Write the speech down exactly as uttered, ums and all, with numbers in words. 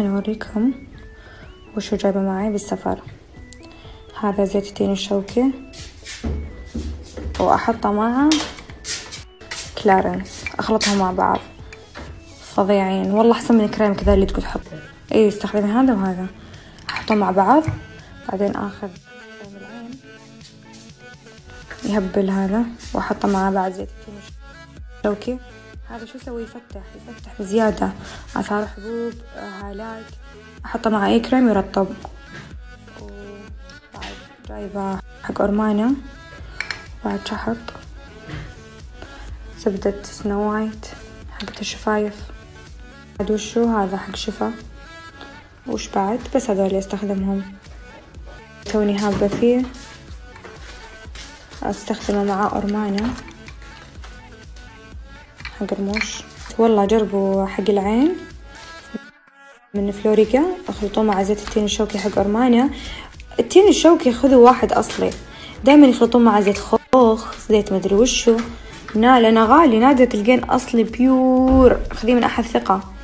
هنوريكم وشو جايبه معي بالسفر. هذا زيت التين الشوكي واحطه مع كلارنس، اخلطهم مع بعض فظيعين والله، احسن من الكريم كذا اللي تقول حط. اي استخدمي هذا وهذا، احطهم مع بعض بعدين اخذ العين يهبل هذا واحطه مع بعض زيت التين الشوكي. هذا شو يسوي؟ يفتح يفتح بزيادة آثار حبوب هالات، أحطه مع أي كريم يرطب. وبعد جايبة حق أرماني، بعد شحط زبدة سنو وايت حقت الشفايف، بعد وشو هذا حق شفا. وش بعد؟ بس هذول استخدمهم. توني هابة فيه استخدمه مع أرماني حق رموش. والله جربوا حق العين من فلوريدا، اخلطوه مع زيت التين الشوكي حق أرماني. التين الشوكي خذوا واحد أصلي، دائما يخلطوه مع زيت خوخ، زيت مدري وشو، لأنه غالي نادر تلقين أصلي بيور. خذيه من أحد ثقة.